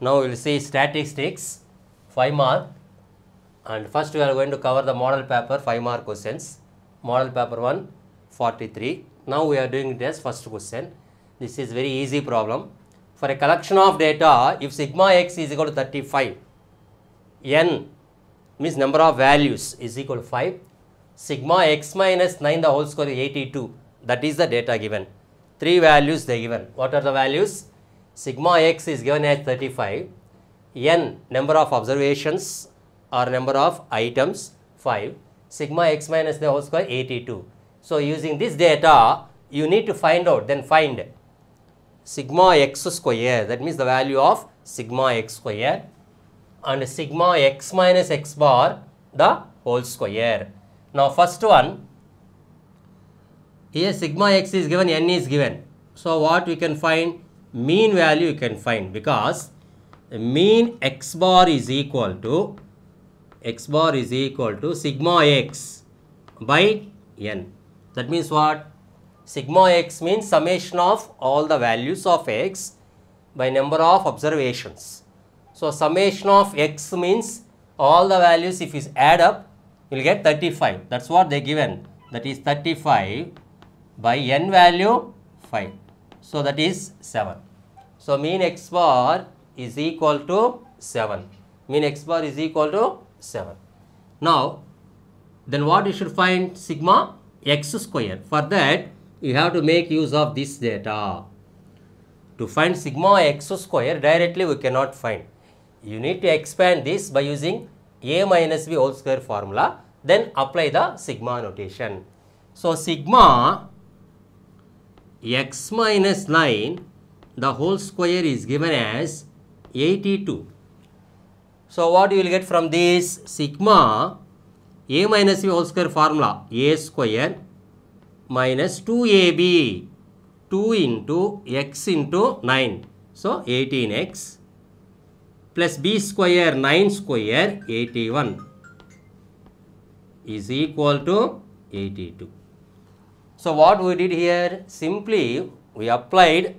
Now we will see statistics, 5 mark, and first we are going to cover the model paper 5 mark questions. Model paper 1, 43. Now we are doing this first question. This is very easy problem. For a collection of data, if sigma x is equal to 35, n means number of values is equal to 5, sigma x minus 9 the whole square is 82. That is the data given. 3 values they given. What are the values? Sigma x is given as 35, n number of observations or number of items 5, sigma x minus the whole square 82. So using this data, you need to find out, then find sigma x square, that means the value of sigma x square, and sigma x minus x bar the whole square. Now first one, here sigma x is given, n is given. So what we can find? Mean value you can find, because mean x bar is equal to sigma x by n. That means what? Sigma x means summation of all the values of x by number of observations. So summation of x means all the values, if you add up, you will get 35. That's what they given. That is 35 by n value 5. So that is 7. So mean x bar is equal to 7. Now then what you should find? Sigma x square. For that, you have to make use of this data. To find sigma x square directly we cannot find. You need to expand this by using a minus b whole square formula, then apply the sigma notation. So sigma x minus 9 the whole square is given as 82. So what you will get from this? Sigma a minus b whole square formula, a square minus 2ab, 2 into x into 9, so 18x, plus b square 9 square 81 is equal to 82. So what we did here? Simply we applied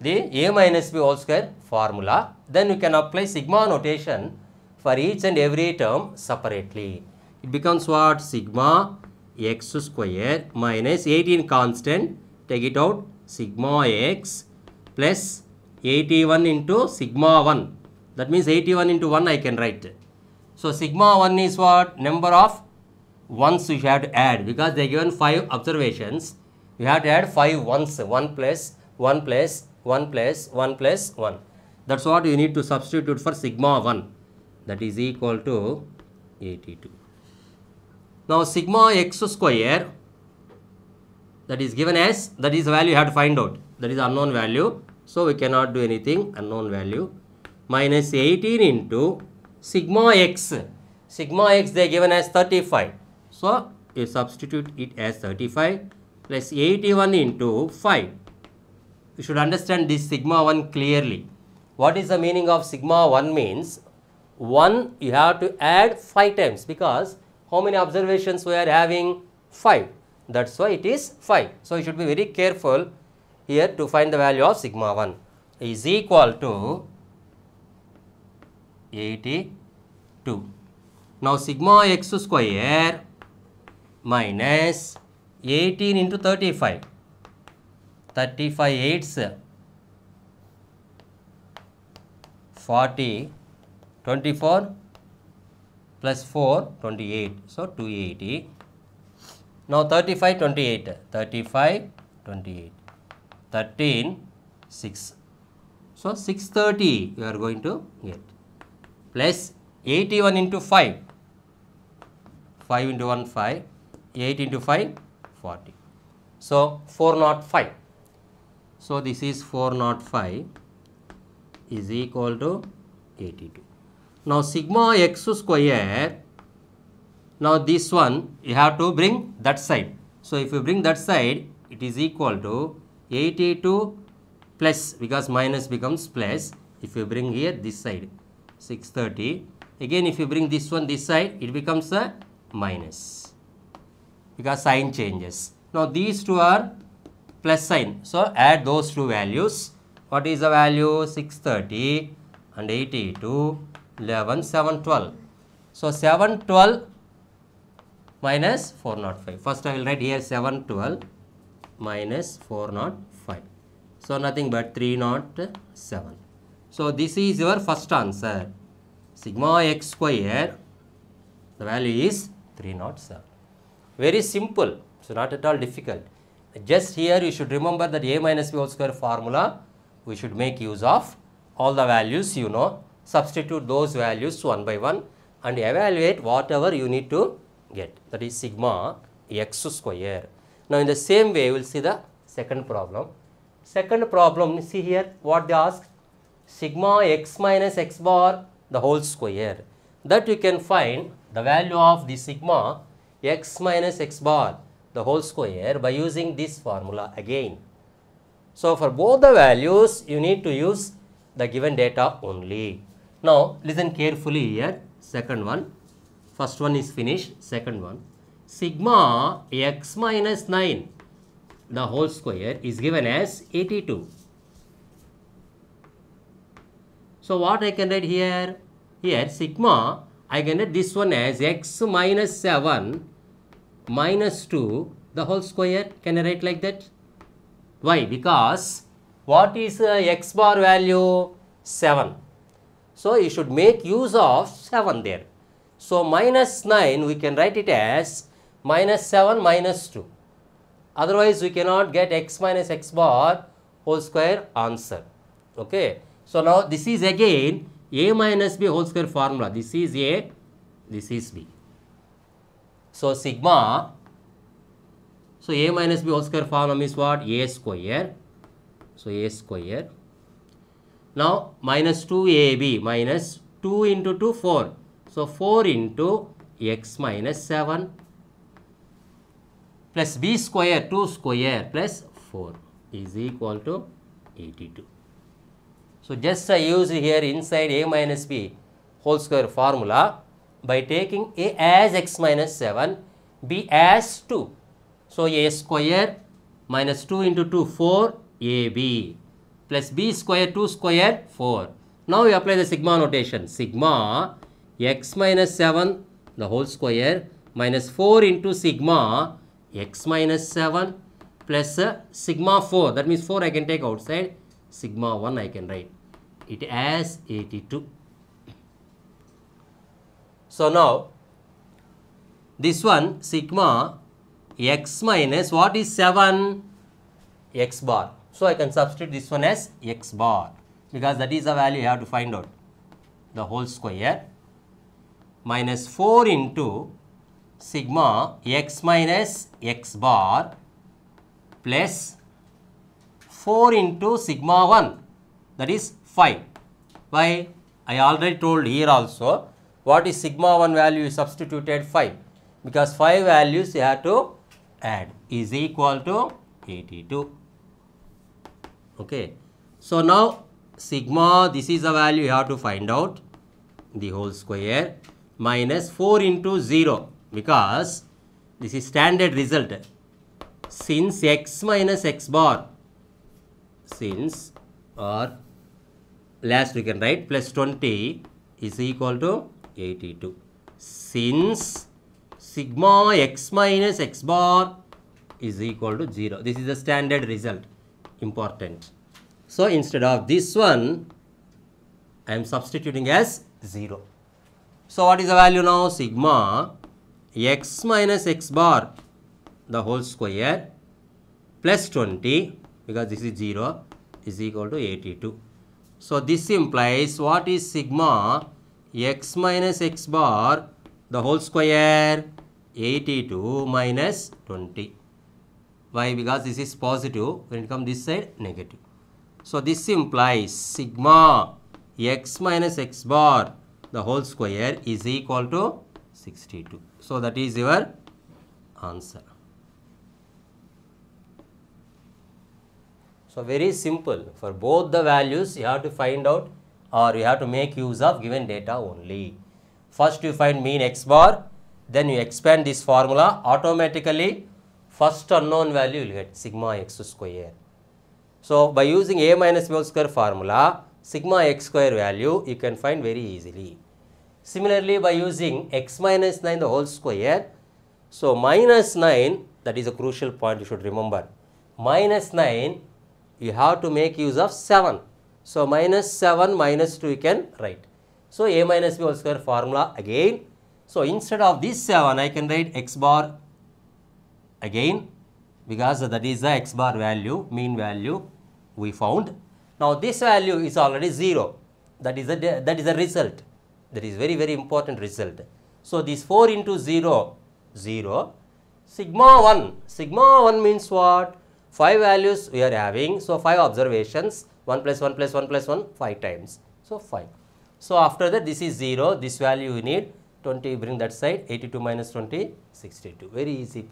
the a minus b whole square formula, then you can apply sigma notation for each and every term separately. It becomes what? Sigma x square minus 18 constant, take it out, sigma x plus 81 into sigma 1. That means 81 into 1 I can write. So sigma 1 is what? Number of 1's you have to add, because they are given 5 observations. You have to add 5 1's, 1 plus 1 plus 1 plus 1 plus 1. That's what you need to substitute for sigma 1. That is equal to 82. Now sigma x square, that is given as, that is the value you have to find out. That is unknown value. So we cannot do anything, unknown value. Minus 18 into sigma x. Sigma x they are given as 35. So you substitute it as 35 plus 81 into 5. You should understand this sigma 1 clearly. What is the meaning of sigma 1 means? 1 you have to add 5 times, because how many observations we are having? 5. That's why it is 5. So you should be very careful here to find the value of sigma 1 is equal to 82. Now sigma x square minus 18 into 35. 35 eighths, 40, 24 plus 4, 28. So 280. Now 35, 28. 13, 6. So 630 you are going to get. Plus 81 into 5. 5 into 1, 5. 8 into 5, 40. So 405. So this is 405 is equal to 82. Now sigma x square, now this one you have to bring that side. So if you bring that side, it is equal to 82 plus, because minus becomes plus. If you bring here this side, 630. Again if you bring this one this side, it becomes a minus, because sign changes. Now these two are plus sign. So add those two values. What is the value? 630 and 80 to 11, 7, 12. So 7, 12 minus 405. First I will write here 7, 12 minus 405. So nothing but 307. So this is your first answer. Sigma x square, the value is 307. Very simple. So not at all difficult. Just here you should remember that a minus b whole square formula. We should make use of all the values, you know, substitute those values one by one and evaluate whatever you need to get, that is sigma x square. Now in the same way we will see the second problem. Second problem, see here what they ask, sigma x minus x bar the whole square, that you can find the value of the sigma x minus x bar the whole square by using this formula again. So for both the values you need to use the given data only. Now listen carefully here, second one, first one is finished, second one, sigma x minus 9 the whole square is given as 82. So what I can write here, sigma, I can write this one as x minus 7 minus 2 the whole square. Can I write like that? Why? Because what is x bar value? 7. So you should make use of 7 there. So minus 9 we can write it as minus 7 minus 2. Otherwise we cannot get x minus x bar whole square answer. Okay. So now this is again a minus b whole square formula. This is a, this is b. So sigma, so a minus b whole square formula is what? A square. So a square. Now minus 2ab minus 2 into 2, 4. So 4 into x minus 7 plus b square, 2 square plus 4 is equal to 82. So just I use here inside a minus b whole square formula by taking a as x minus 7, b as 2. So a square minus 2 into 2, 4 ab plus b square, 2 square, 4. Now we apply the sigma notation. Sigma x minus 7 the whole square minus 4 into sigma x minus 7 plus sigma 4. That means 4 I can take outside. Sigma 1 I can write it as 82. So now this one, sigma x minus, what is 7? X bar. So I can substitute this one as x bar because that is the value you have to find out, the whole square minus 4 into sigma x minus x bar plus 4 into sigma 1, that is 5. Why? I already told here also what is sigma 1 value, you substituted 5 because 5 values you have to add, is equal to 82. Okay. So now sigma, this is the value you have to find out, the whole square minus 4 into 0 because this is standard result. Since x minus x bar, since or last we can write plus 20 is equal to 82. Since sigma x minus x bar is equal to 0. This is the standard result. Important. So instead of this one, I am substituting as 0. So what is the value now? Sigma x minus x bar the whole square plus 20 because this is 0 is equal to 82. So this implies what is sigma x minus x bar the whole square? 82 minus 20. Why? Because this is positive, when it comes this side negative. So this implies sigma x minus x bar the whole square is equal to 62. So that is your answer. So very simple. For both the values you have to find out or you have to make use of given data only. First you find mean x bar, then you expand this formula, automatically first unknown value you will get sigma x square. So by using a minus b whole square formula sigma x square value you can find very easily. Similarly, by using x minus 9 the whole square, so minus 9, that is a crucial point you should remember, minus 9 you have to make use of 7. So, minus 7 minus 2 you can write. So, a minus b whole square formula again. So, instead of this 7 I can write x bar again, because that is the x bar value, mean value we found. Now, this value is already 0, that is a result, that is very important result. So, this 4 into 0, 0, sigma 1 means what? 5 values we are having, so 5 observations, 1 plus 1 plus 1 plus 1, 5 times, so 5. So, after that this is 0, this value you need, 20 bring that side, 82 minus 20, 62, very easy.